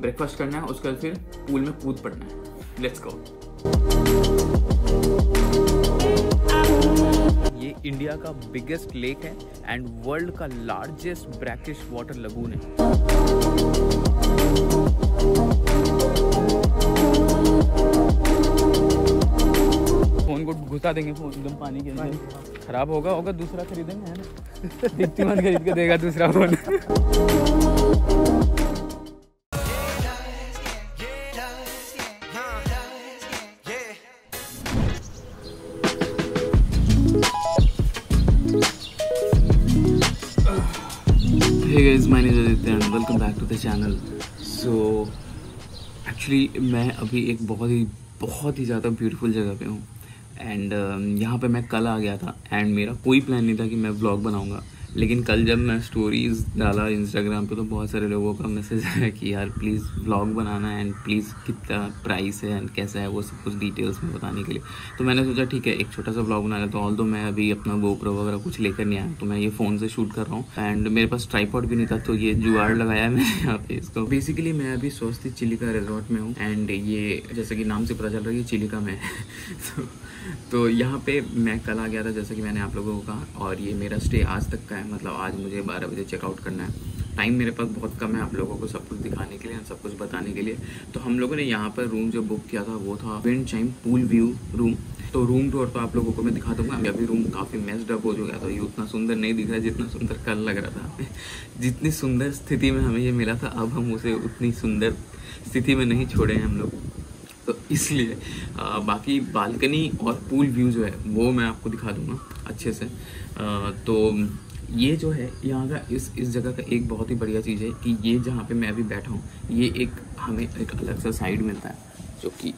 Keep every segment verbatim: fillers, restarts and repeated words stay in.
Breakfast करना है, उसके बाद फिर पूल में कूद पड़ना है। Let's go. ये इंडिया का बिगेस्ट लेक है एंड वर्ल्ड का लार्जेस्ट ब्रैकिश वाटर लगून है। फोन को घुसा देंगे, फोन एकदम पानी के अंदर खराब होगा होगा दूसरा खरीदेंगे, है ना? दिखती मन खरीद के देगा दूसरा phone. My name is Aditya and welcome back to the channel. So actually मैं अभी एक बहुत ही बहुत ही ज़्यादा ब्यूटीफुल जगह पे हूँ एंड uh, यहाँ पे मैं कल आ गया था एंड मेरा कोई प्लान नहीं था कि मैं व्लॉग बनाऊँगा, लेकिन कल जब मैं स्टोरीज़ डाला इंस्टाग्राम पे तो बहुत सारे लोगों का मैसेज आया कि यार प्लीज़ व्लॉग बनाना एंड प्लीज़ कितना प्राइस है एंड कैसा है वो सब कुछ डिटेल्स में बताने के लिए। तो मैंने सोचा ठीक है एक छोटा सा व्लॉग बना लेता हूँ। ऑल दो मैं अभी अपना गोप्रो वगैरह कुछ लेकर नहीं आया, तो मैं ये फ़ोन से शूट कर रहा हूँ एंड मेरे पास ट्राईपॉड भी नहीं था, तो ये जुगाड़ लगाया मैंने यहाँ पे इसको। बेसिकली मैं अभी स्वस्ति चिलिका रिजॉर्ट में हूँ एंड ये जैसे कि नाम से पता चल रहा है ये चिलिका में है। तो यहाँ पर मैं कल आ गया था जैसे कि मैंने आप लोगों को कहा, और ये मेरा स्टे आज तक का है। मतलब आज मुझे बारह बजे चेकआउट करना है। टाइम मेरे पास बहुत कम है आप लोगों को सब कुछ दिखाने के लिए और सब कुछ बताने के लिए। तो हम लोगों ने यहाँ पर रूम जो बुक किया था वो था wind chime pool view room. तो रूम टूर तो आप लोगों को मैं दिखा दूंगा। अभी रूम काफ़ी मेस्ड अप हो चुका था, ये उतना सुंदर नहीं दिख रहा है जितना सुंदर कल लग रहा था। जितनी सुंदर स्थिति में हमें ये मिला था अब हम उसे उतनी सुंदर स्थिति में नहीं छोड़े हैं हम लोग, तो इसलिए आ, बाकी बालकनी और पूल व्यू जो है वो मैं आपको दिखा दूँगा अच्छे से। तो ये जो है यहाँ का इस इस जगह का एक बहुत ही बढ़िया चीज़ है कि ये जहाँ पे मैं अभी बैठा हूँ ये एक हमें एक अलग सा साइड मिलता है, जो कि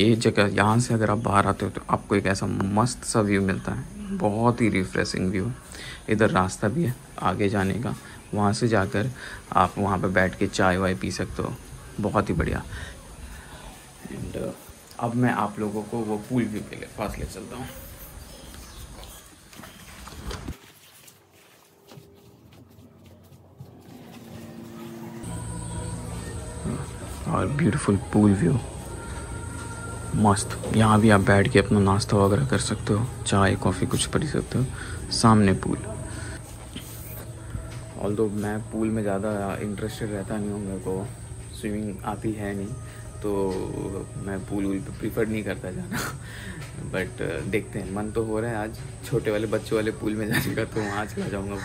ये जगह यहाँ से अगर आप बाहर आते हो तो आपको एक ऐसा मस्त सा व्यू मिलता है, बहुत ही रिफ्रेशिंग व्यू है। इधर रास्ता भी है आगे जाने का, वहाँ से जाकर आप वहाँ पे बैठ के चाय वाय पी सकते हो, बहुत ही बढ़िया। एंड अब मैं आप लोगों को वो पूल व्यू के पास ले चलता हूँ। और ब्यूटीफुल पूल व्यू मस्त। यहाँ भी आप बैठ के अपना नाश्ता वगैरह कर सकते हो, चाय कॉफ़ी कुछ पी सकते हो। सामने पूल। ऑल्दो मैं पूल में ज़्यादा इंटरेस्टेड रहता नहीं हूँ, मेरे को स्विमिंग आती है नहीं, तो मैं पूल वूल पर प्रीफर नहीं करता जाना। बट देखते हैं, मन तो हो रहा है आज छोटे वाले बच्चों वाले पूल में जाने का, तो वहाँ चला जाऊँगा।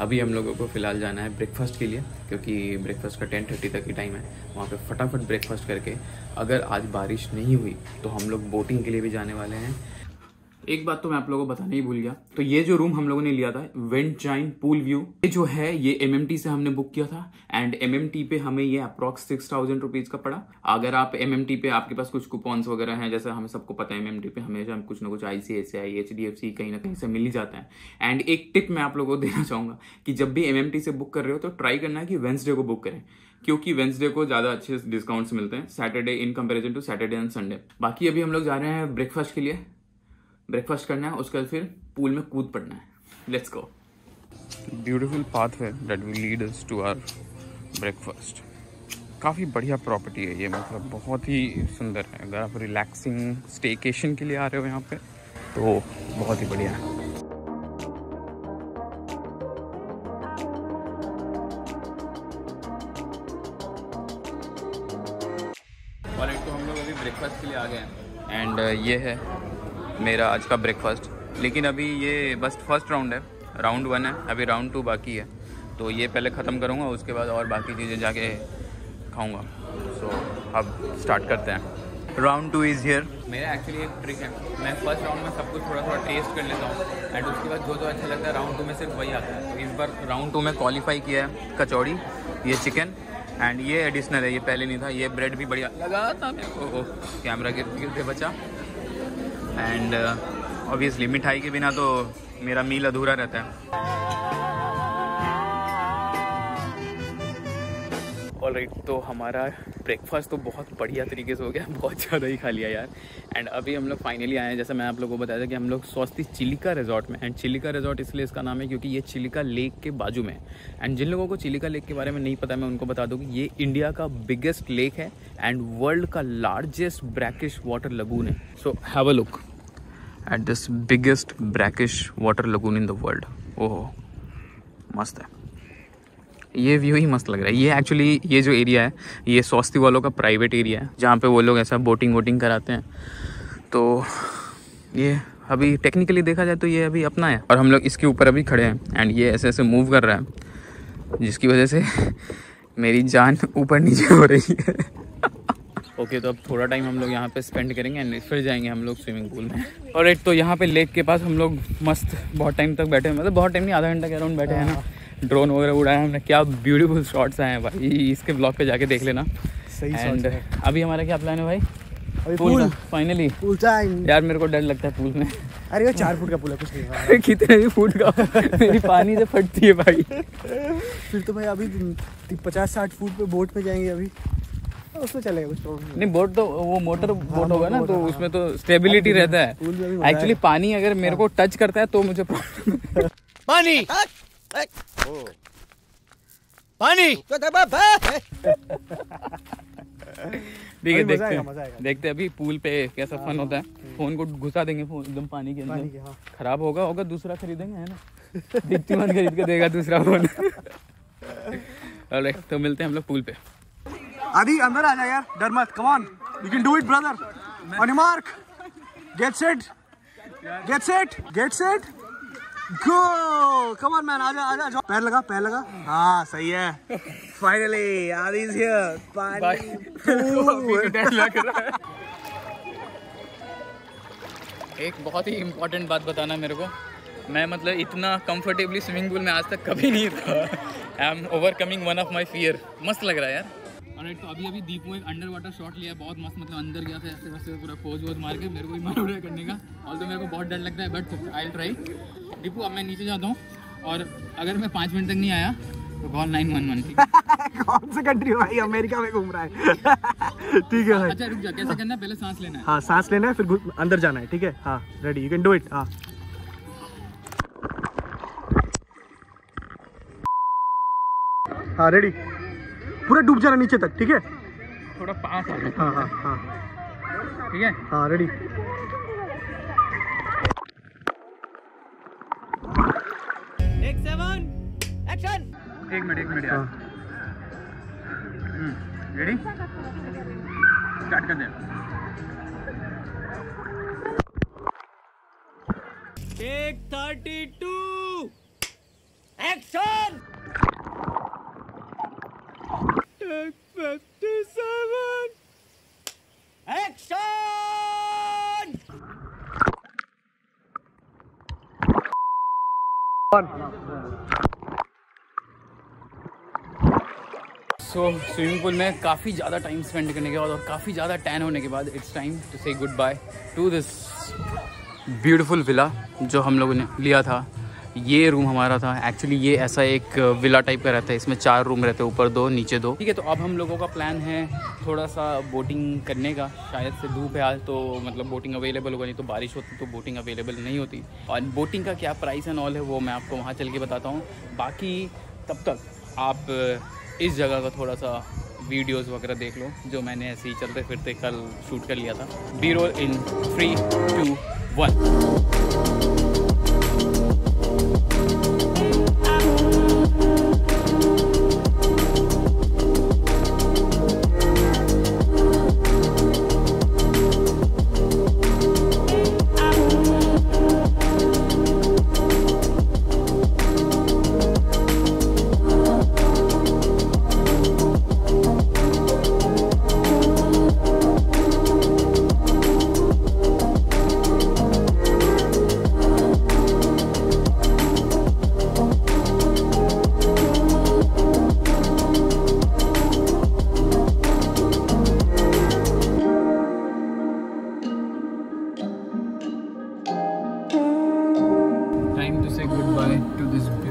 अभी हम लोगों को फ़िलहाल जाना है ब्रेकफास्ट के लिए, क्योंकि ब्रेकफास्ट का टेन थर्टी तक ही टाइम है। वहाँ पे फटाफट ब्रेकफास्ट करके, अगर आज बारिश नहीं हुई तो हम लोग बोटिंग के लिए भी जाने वाले हैं। एक बात तो मैं आप लोगों को बताने ही भूल गया, तो ये जो रूम हम लोगों ने लिया था विंड चाइम पूल व्यू, ये जो है ये एमएमटी से हमने बुक किया था एंड एमएमटी पे हमें ये अप्रॉक्स सिक्स थाउजेंड रुपीज का पड़ा। अगर आप एमएमटी पे आपके पास कुछ कूपन्स वगैरह हैं, जैसे हमें सबको पता है एमएमटी पे हमेशा हम कुछ ना कुछ आईसीआईसीआई एचडीएफसी कहीं ना कहीं से मिल ही जाता है। एंड एक टिप मैं आप लोगों को देना चाहूंगा कि जब भी एमएमटी से बुक कर रहे हो तो ट्राई करना कि वेंसडे को बुक करें, क्योंकि वेंसडे को ज़्यादा अच्छे डिस्काउंट्स मिलते हैं Saturday in comparison to Saturday and Sunday. बाकी अभी हम लोग जा रहे हैं ब्रेकफास्ट के लिए, ब्रेकफास्ट करना है, उसके बाद फिर पूल में कूद पड़ना है। Let's go. ब्यूटीफुल पाथ है that will lead us to our breakfast. काफ़ी बढ़िया प्रॉपर्टी है ये, मतलब बहुत ही सुंदर है। अगर आप रिलैक्सिंग स्टेकेशन के लिए आ रहे हो यहाँ पे तो बहुत ही बढ़िया है। ऑलराइट, तो हम लोग अभी ब्रेकफास्ट के लिए आ गए हैं एंड ये है मेरा आज का ब्रेकफास्ट। लेकिन अभी ये बस फर्स्ट राउंड है, राउंड वन है, अभी राउंड टू बाकी है, तो ये पहले ख़त्म करूँगा, उसके बाद और बाकी चीज़ें जाके खाऊँगा। सो so, अब स्टार्ट करते हैं। Round two is here. मेरा एक्चुअली एक ट्रिक है, मैं फर्स्ट राउंड में सब कुछ थोड़ा थोड़ा टेस्ट कर लेता हूँ एंड उसके बाद जो जो अच्छा लगता है राउंड टू में सिर्फ वही आता है। तो इस बार राउंड टू में क्वालिफाई किया है कचौड़ी, ये चिकन एंड ये एडिशनल है, ये पहले नहीं था। ये ब्रेड भी बढ़िया लगा था मेरे को, कैमरा गिर गिर के बचा। एंड ऑब्वियसली मिठाई के बिना तो मेरा मील अधूरा रहता है। ऑल राइट, तो हमारा ब्रेकफास्ट तो बहुत बढ़िया तरीके से हो गया, बहुत ज़्यादा ही खा लिया यार। एंड अभी हम लोग फाइनली आए हैं, जैसे मैं आप लोगों को बताया था कि हम लोग स्वस्ति चिलिका रिजॉर्ट में। एंड चिलिका रिजॉर्ट इसलिए इसका नाम है क्योंकि ये चिलिका लेक के बाजू में है। एंड जिन लोगों को चिलिका लेक के बारे में नहीं पता, मैं उनको बता दूँ कि ये इंडिया का बिगेस्ट लेक है एंड वर्ल्ड का लार्जेस्ट ब्रैकिश वाटर लगून है। So have a look at this biggest brackish water lagoon in the world. ओहो मस्त है, ये व्यू ही मस्त लग रहा है। ये एक्चुअली ये जो एरिया है ये स्वस्ति वालों का प्राइवेट एरिया है, जहाँ पे वो लोग ऐसा बोटिंग वोटिंग कराते हैं। तो ये अभी टेक्निकली देखा जाए तो ये अभी अपना है, और हम लोग इसके ऊपर अभी खड़े हैं। एंड ये ऐसे ऐसे मूव कर रहा है, जिसकी वजह से मेरी जान ऊपर नीचे हो रही है। ओके okay, तो अब थोड़ा टाइम हम लोग यहाँ पे स्पेंड करेंगे एंड फिर जाएंगे हम लोग स्विमिंग पूल में। और एक तो यहाँ पे लेक के पास हम लोग मस्त बहुत टाइम तक बैठे हैं, मतलब बहुत टाइम नहीं, आधा घंटा के अराउंड बैठे हैं ना। ड्रोन वगैरह उड़ाया हमने, क्या ब्यूटीफुल शॉट्स आए हैं भाई, इसके ब्लॉग पे जाके देख लेना। सही एंड अभी हमारा क्या प्लान है भाई? अभी पूल, फाइनली पूल टाइम। यार मेरे को डर लगता है पूल में। अरे वो चार फुट का पूल है, कुछ नहीं कितने भी फुट का मेरी पानी से फटती है भाई। फिर तो भाई अभी पचास साठ फुट पे बोट पे जाएंगे, अभी उसमें चलेगा कुछ प्रॉब्लम नहीं। बोट तो वो मोटर बोट होगा ना, तो उसमें तो स्टेबिलिटी रहता है। एक्चुअली पानी अगर मेरे को टच करता है तो मुझे प्रॉब्लम। पानी Oh. पानी ठीक है, देखते हैं देखते हैं अभी पूल पे कैसा फन होता है। फोन को घुसा देंगे, फोन एकदम पानी के अंदर, हाँ। खराब होगा होगा दूसरा खरीदेंगे, है ना। दिखती मन खरीद के देगा दूसरा फोन। ऑलराइट, तो मिलते हैं हम लोग पूल पे। अभी अंदर आ जाए यार, डर मत, come on you can do it brother. On your mark, get set get set get set Go! Come on man, आजा आजा आजा। पैर लगा पैर लगा, हाँ सही है। Finally, Adi is here. पानी एक बहुत ही इम्पोर्टेंट बात बताना मेरे को, मैं मतलब इतना कंफर्टेबली स्विमिंग पूल में आज तक कभी नहीं था। I am overcoming one of my fear. मस्त लग रहा है यार। तो अभी अभी दीपू एक अंडर वाटर शॉट लिया, बहुत मस्त, मतलब अंदर गया था ऐसे वैसे पूरा पोज वोज मार के। मेरे को भी मन हो रहा है करने का, ऑल्सो मेरे को बहुत डर लगता है, but I will try. Deepu अब मैं नीचे जाता हूँ, और अगर मैं पाँच मिनट तक नहीं आया तो कॉल नाइन वन वन। कौन सा कंट्री भाई, अमेरिका में घूम रहा है। ठीक है भाई, अच्छा रुक जा, कैसे करना है? पहले सांस लेना है, हाँ सांस लेना है, फिर अंदर जाना है। ठीक है, हाँ ready, you can do it. हाँ हाँ रेडी, पूरा डूब जाना नीचे तक। ठीक है, थोड़ा पास आ जाओ। हाँ हाँ हाँ ठीक है, हाँ रेडी। एक सेवन एक्शन। एक मिनट एक मिनट यार, हम्म रेडी, स्टार्ट कर दे। एक थर्टी टू एक्शन। एक fifty seven action. So swimming pool में काफ़ी ज़्यादा टाइम स्पेंड करने के बाद और काफ़ी ज़्यादा टैन होने के बाद it's time to say good bye to this beautiful villa जो हम लोगों ने लिया था। ये रूम हमारा था, एक्चुअली ये ऐसा एक विला टाइप का रहता है, इसमें चार रूम रहते हैं, ऊपर दो नीचे दो। ठीक है, तो अब हम लोगों का प्लान है थोड़ा सा बोटिंग करने का। शायद से धूप है आज, तो मतलब बोटिंग अवेलेबल होगा, नहीं तो बारिश होती तो बोटिंग अवेलेबल नहीं होती। और बोटिंग का क्या प्राइस एंड ऑल है वो मैं आपको वहाँ चल के बताता हूँ। बाकी तब तक आप इस जगह का थोड़ा सा वीडियोज़ वगैरह देख लो, जो मैंने ऐसे ही चलते फिरते कल शूट कर लिया था। B roll in three two one to this